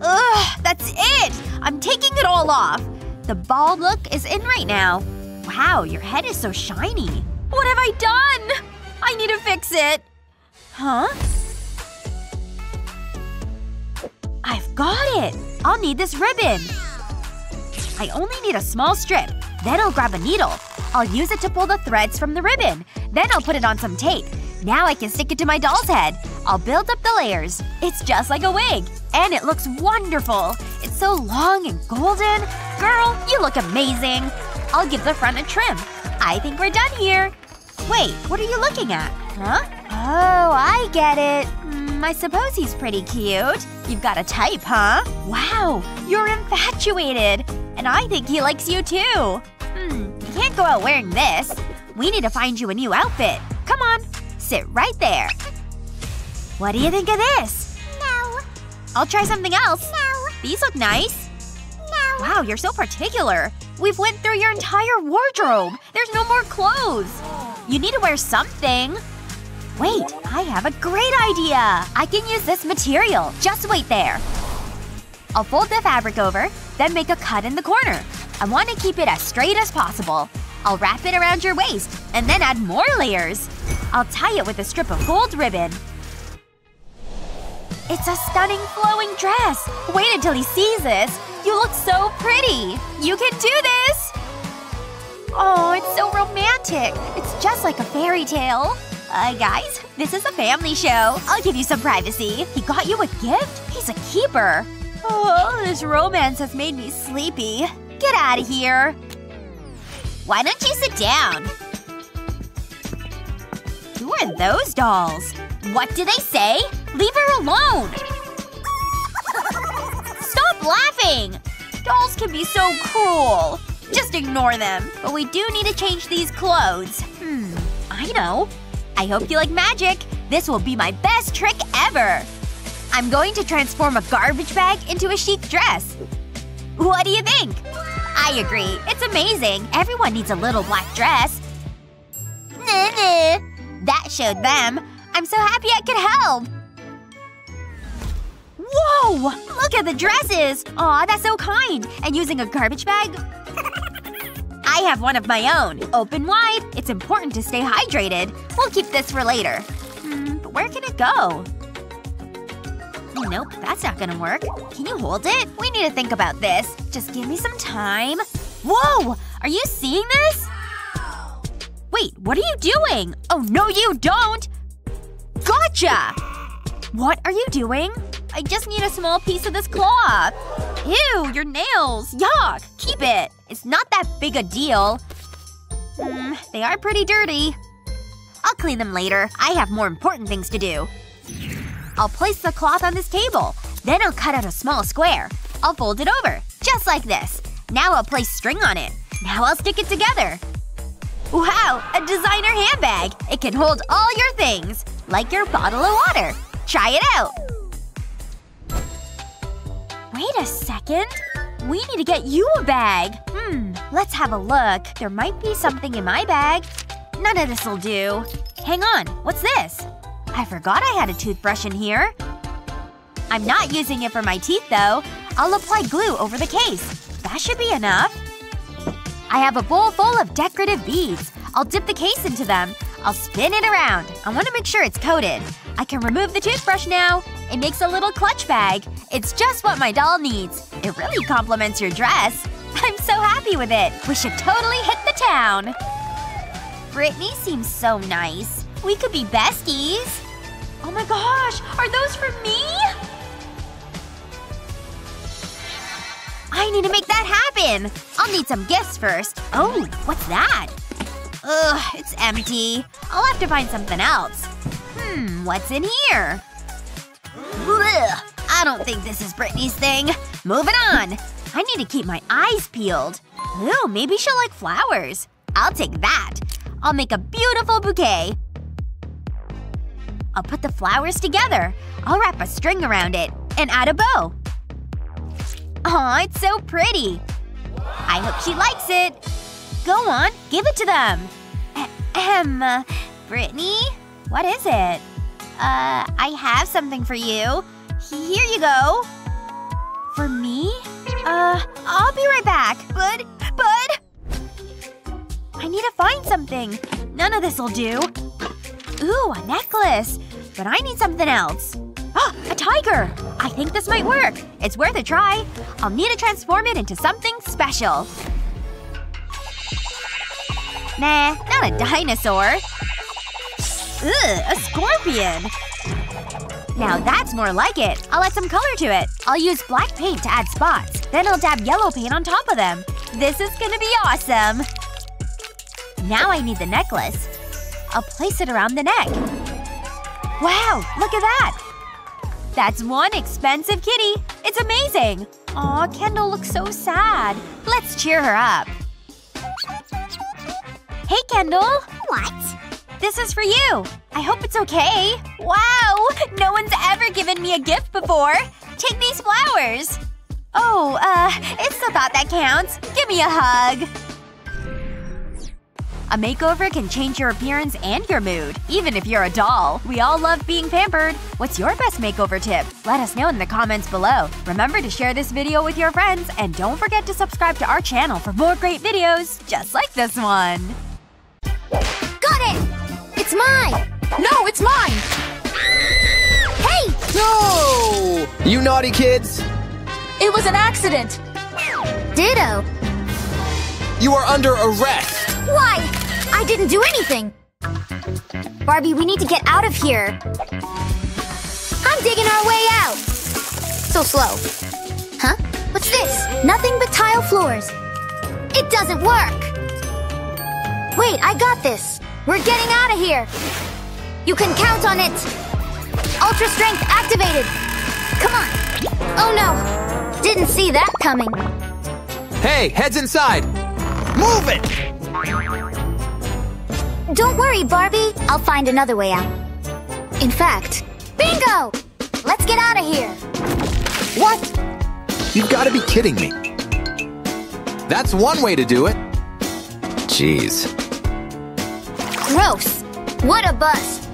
Ugh, that's it! I'm taking it all off. The bald look is in right now. Wow, your head is so shiny. What have I done? I need to fix it. Huh? I've got it! I'll need this ribbon. I only need a small strip. Then I'll grab a needle. I'll use it to pull the threads from the ribbon. Then I'll put it on some tape. Now I can stick it to my doll's head. I'll build up the layers. It's just like a wig. And it looks wonderful. It's so long and golden. Girl, you look amazing. I'll give the front a trim. I think we're done here. Wait, what are you looking at? Huh? Oh, I get it. Mm, I suppose he's pretty cute. You've got a type, huh? Wow, you're infatuated. And I think he likes you too. Hmm, you can't go out wearing this. We need to find you a new outfit. Come on. Sit right there. What do you think of this? No. I'll try something else. No. These look nice. No. Wow, you're so particular. We've went through your entire wardrobe. There's no more clothes. You need to wear something. Wait, I have a great idea! I can use this material. Just wait there. I'll fold the fabric over, then make a cut in the corner. I want to keep it as straight as possible. I'll wrap it around your waist, and then add more layers. I'll tie it with a strip of gold ribbon. It's a stunning flowing dress! Wait until he sees this! You look so pretty! You can do this! Oh, it's so romantic! It's just like a fairy tale. Uh, guys? This is a family show. I'll give you some privacy. He got you a gift? He's a keeper. Oh, this romance has made me sleepy. Get out of here. Why don't you sit down? Who are those dolls? What do they say? Leave her alone! Stop laughing! Dolls can be so cruel. Just ignore them. But we do need to change these clothes. Hmm. I know. I hope you like magic. This will be my best trick ever. I'm going to transform a garbage bag into a chic dress. What do you think? I agree. It's amazing. Everyone needs a little black dress. That showed them. I'm so happy I could help. Whoa! Look at the dresses! Aw, that's so kind. And using a garbage bag? I have one of my own. Open wide. It's important to stay hydrated. We'll keep this for later. Hmm, but where can it go? Nope, that's not gonna work. Can you hold it? We need to think about this. Just give me some time. Whoa! Are you seeing this? Wait, what are you doing? Oh, no you don't! Gotcha! What are you doing? I just need a small piece of this cloth. Ew, your nails. Yuck. Keep it. It's not that big a deal. Mm, they are pretty dirty. I'll clean them later. I have more important things to do. I'll place the cloth on this table. Then I'll cut out a small square. I'll fold it over. Just like this. Now I'll place string on it. Now I'll stick it together. Wow! A designer handbag! It can hold all your things! Like your bottle of water. Try it out! Wait a second. We need to get you a bag. Hmm. Let's have a look. There might be something in my bag. None of this'll do. Hang on. What's this? I forgot I had a toothbrush in here. I'm not using it for my teeth, though. I'll apply glue over the case. That should be enough. I have a bowl full of decorative beads. I'll dip the case into them. I'll spin it around. I want to make sure it's coated. I can remove the toothbrush now. It makes a little clutch bag. It's just what my doll needs. It really complements your dress. I'm so happy with it. We should totally hit the town. Brittany seems so nice. We could be besties. Oh my gosh, are those for me? I need to make that happen! I'll need some gifts first. Oh, what's that? Ugh, it's empty. I'll have to find something else. Hmm, what's in here? Ugh, I don't think this is Brittany's thing. Moving on. I need to keep my eyes peeled. Ooh, maybe she'll like flowers. I'll take that. I'll make a beautiful bouquet. I'll put the flowers together. I'll wrap a string around it. And add a bow. Aw, it's so pretty. I hope she likes it. Go on, give it to them. Ahem. Brittany? What is it? Uh, I have something for you. Here you go. For me? Uh, I'll be right back. Bud? Bud? I need to find something. None of this'll do. Ooh, a necklace. But I need something else. Ah, a tiger! I think this might work. It's worth a try. I'll need to transform it into something special. Nah, not a dinosaur. Ugh, a scorpion. Now that's more like it. I'll add some color to it. I'll use black paint to add spots. Then I'll dab yellow paint on top of them. This is gonna be awesome. Now I need the necklace. I'll place it around the neck. Wow, look at that! That's one expensive kitty! It's amazing! Aw, Kendall looks so sad. Let's cheer her up. Hey, Kendall! What? This is for you. I hope it's okay. Wow! No one's ever given me a gift before! Take these flowers! Oh, uh, it's the thought that counts. Give me a hug. A makeover can change your appearance and your mood. Even if you're a doll. We all love being pampered. What's your best makeover tip? Let us know in the comments below. Remember to share this video with your friends and don't forget to subscribe to our channel for more great videos just like this one. Got it! It's mine! No, it's mine! Hey! No! You naughty kids! It was an accident! Ditto. You are under arrest! Why? I didn't do anything! Barbie, we need to get out of here. I'm digging our way out! So slow. Huh? What's this? Nothing but tile floors. It doesn't work! Wait, I got this. We're getting out of here! You can count on it! Ultra strength activated! Come on! Oh no! Didn't see that coming. Hey, heads inside! Move it! Don't worry, Barbie. I'll find another way out. In fact… Bingo! Let's get out of here! What? You've got to be kidding me. That's one way to do it. Jeez. Gross. What a bust.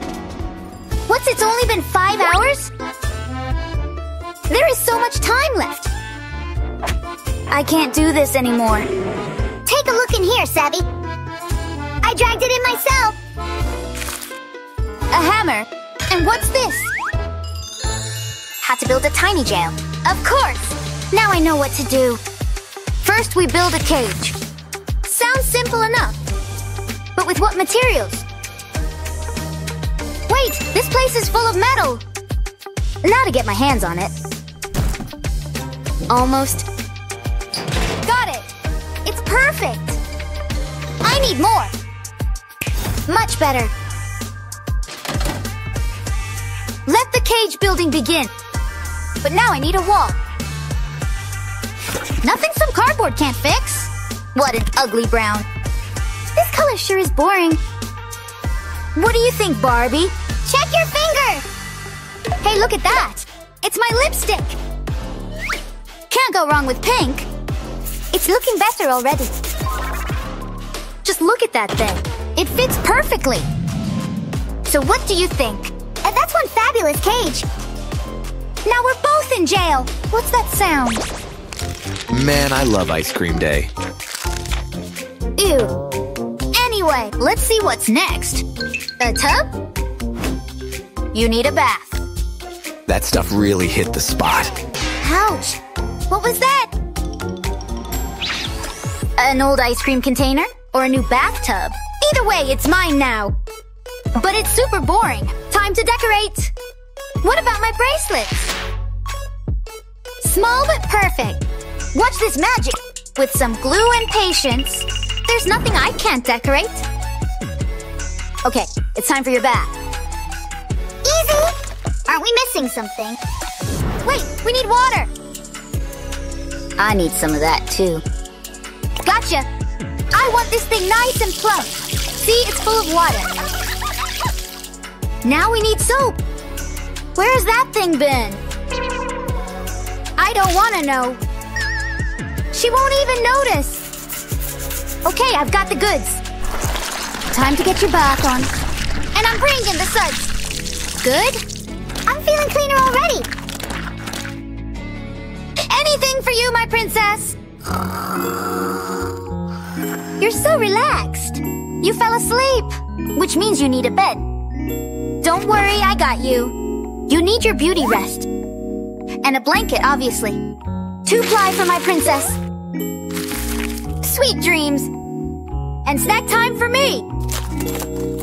What's it's only been five hours? There is so much time left. I can't do this anymore. Take a look in here, Savvy. I dragged it in myself. A hammer. And what's this? How to build a tiny jail. Of course. Now I know what to do. First, we build a cage. Sounds simple enough. But with what materials? Wait, this place is full of metal. Now to get my hands on it. Almost. Got it. It's perfect. I need more. Much better. Let the cage building begin. But now I need a wall. Nothing some cardboard can't fix. What an ugly brown. This color sure is boring. What do you think, Barbie? Check your finger! Hey, look at that! It's my lipstick! Can't go wrong with pink. It's looking better already. Just look at that thing. It fits perfectly. So what do you think? Uh, that's one fabulous cage. Now we're both in jail. What's that sound? Man, I love ice cream day. Ew. Anyway, let's see what's next. A tub? You need a bath. That stuff really hit the spot. Ouch. What was that? An old ice cream container? Or a new bathtub? Either way, it's mine now. But it's super boring. Time to decorate. What about my bracelets? Small but perfect. Watch this magic. With some glue and patience, there's nothing I can't decorate. Okay, it's time for your bath. Easy! Aren't we missing something? Wait, we need water! I need some of that too. Gotcha! I want this thing nice and plump. See, it's full of water. Now we need soap. Where's that thing been? I don't want to know. She won't even notice. Okay, I've got the goods. Time to get your bath on. And I'm bringing the suds. Good? I'm feeling cleaner already. Anything for you, my princess. You're so relaxed. You fell asleep, which means you need a bed. Don't worry, I got you. You need your beauty rest. And a blanket, obviously. Two-ply for my princess. Sweet dreams. And snack time for me.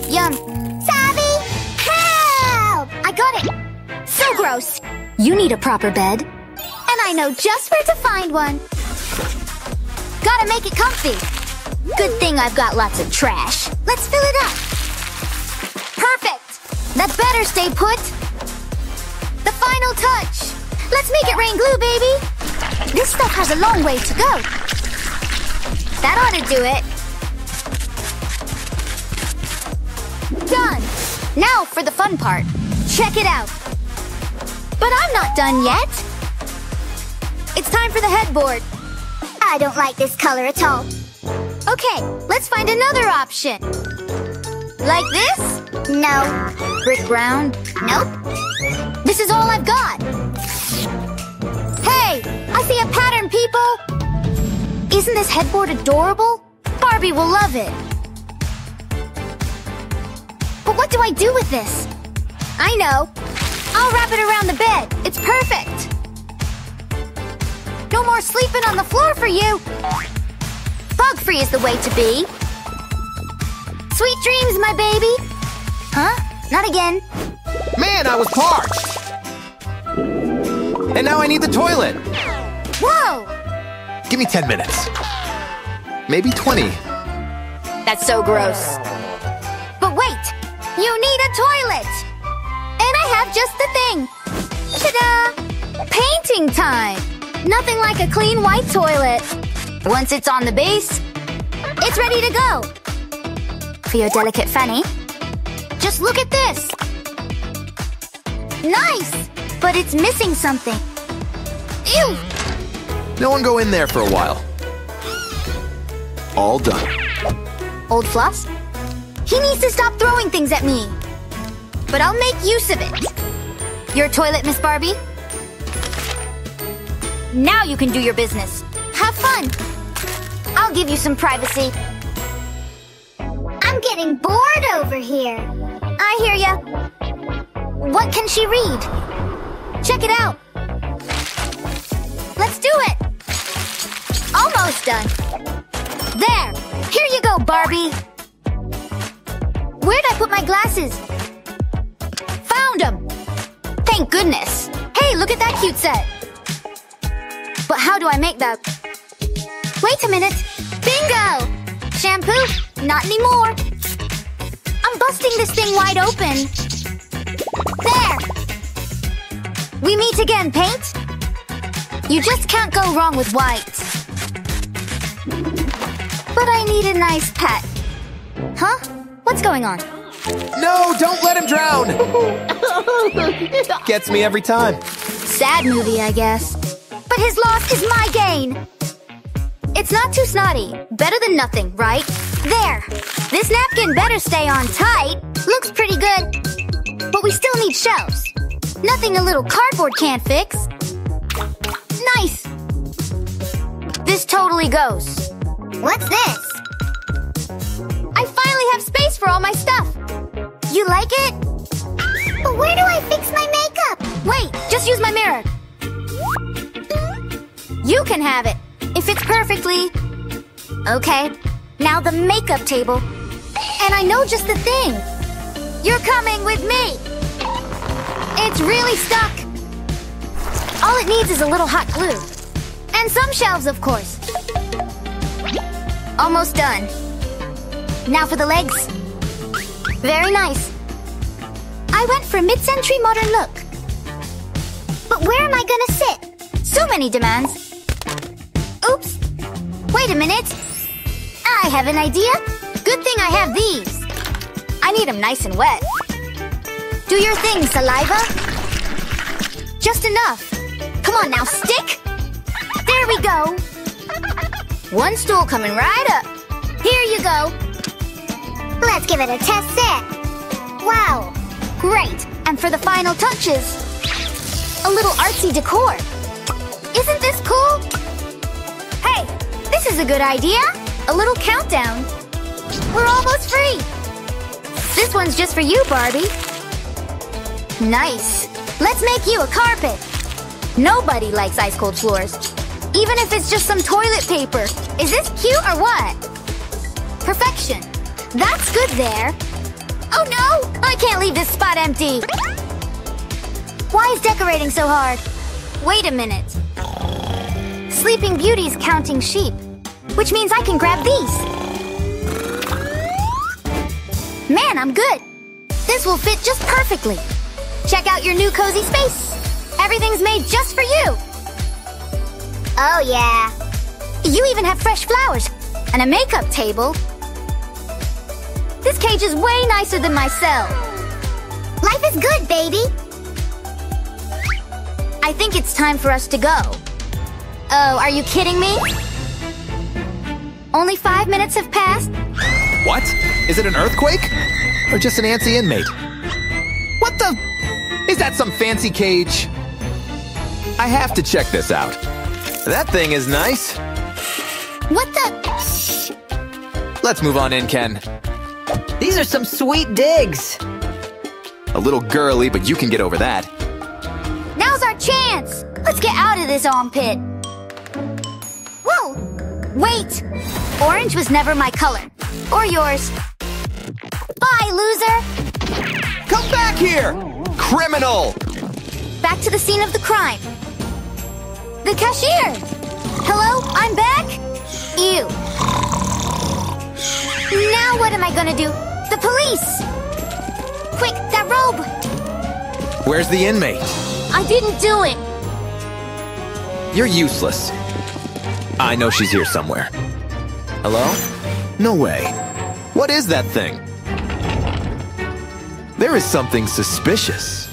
Yum. Savvy, help! I got it. So gross. You need a proper bed. And I know just where to find one. Gotta make it comfy. Good thing I've got lots of trash. Let's fill it up. Perfect. That better stay put. The final touch. Let's make it rain glue, baby. This stuff has a long way to go. That ought to do it. Done. Now for the fun part. Check it out. But I'm not done yet. It's time for the headboard. I don't like this color at all. Okay, let's find another option. Like this? No. Brick brown? Nope. This is all I've got. Hey, I see a pattern, people. Isn't this headboard adorable? Barbie will love it. But what do I do with this? I know. I'll wrap it around the bed. It's perfect. No more sleeping on the floor for you! Bug-free is the way to be. Sweet dreams, my baby! Huh? Not again. Man, I was parched! And now I need the toilet! Whoa! Give me ten minutes. Maybe twenty. That's so gross. But wait! You need a toilet! And I have just the thing! Ta-da! Painting time! Nothing like a clean white toilet. Once it's on the base, it's ready to go. For your delicate fanny, just look at this. Nice, but it's missing something. Ew! No one go in there for a while. all done. Old Fluffs? He needs to stop throwing things at me. But I'll make use of it. Your toilet, Miss Barbie. Now you can do your business. Have fun. I'll give you some privacy. I'm getting bored over here. I hear ya. What can she read? Check it out. Let's do it. Almost done. There. Here you go, Barbie. Where'd I put my glasses? Found them. Thank goodness. Hey, look at that cute set. But how do I make that? Wait a minute. Bingo! Shampoo? Not anymore. I'm busting this thing wide open. There! We meet again, paint. You just can't go wrong with white. But I need a nice pet. Huh? What's going on? No, don't let him drown! Gets me every time. Sad movie, I guess. But his loss is my gain. It's not too snotty. Better than nothing, right? There. This napkin better stay on tight. Looks pretty good. But we still need shelves. Nothing a little cardboard can't fix. Nice. This totally goes. What's this? I finally have space for all my stuff. You like it? But where do I fix my makeup? Wait, just use my mirror. You can have it. It fits perfectly. Okay, now the makeup table. And I know just the thing. You're coming with me. It's really stuck. All it needs is a little hot glue. And some shelves, of course. Almost done. Now for the legs. Very nice. I went for mid-century modern look. But where am I gonna sit? So many demands. Oops! Wait a minute! I have an idea! Good thing I have these! I need them nice and wet. Do your thing, saliva! Just enough! Come on now, stick! There we go! One stool coming right up! Here you go! Let's give it a test set! Wow! Great! And for the final touches, a little artsy decor! Isn't this cool? Hey, this is a good idea. A little countdown. We're almost free. This one's just for you, Barbie. Nice. Let's make you a carpet. Nobody likes ice-cold floors. Even if it's just some toilet paper. Is this cute or what? Perfection. That's good there. Oh no! I can't leave this spot empty. Why is decorating so hard? Wait a minute. Sleeping Beauty's counting sheep, which means I can grab these. Man, I'm good. This will fit just perfectly. Check out your new cozy space. Everything's made just for you. Oh, yeah. You even have fresh flowers and a makeup table. This cage is way nicer than my cell. Life is good, baby. I think it's time for us to go. Oh, are you kidding me? Only five minutes have passed? What? Is it an earthquake? Or just an antsy inmate? What the? Is that some fancy cage? I have to check this out. That thing is nice. What the? Let's move on in, Ken. These are some sweet digs. A little girly, but you can get over that. Now's our chance. Let's get out of this armpit. Wait! Orange was never my color. Or yours. Bye, loser! Come back here! Criminal! Back to the scene of the crime. The cashier! Hello, I'm back? Ew. Now what am I gonna do? The police! Quick, that robe! Where's the inmate? I didn't do it. You're useless. I know she's here somewhere. Hello? No way. What is that thing? There is something suspicious.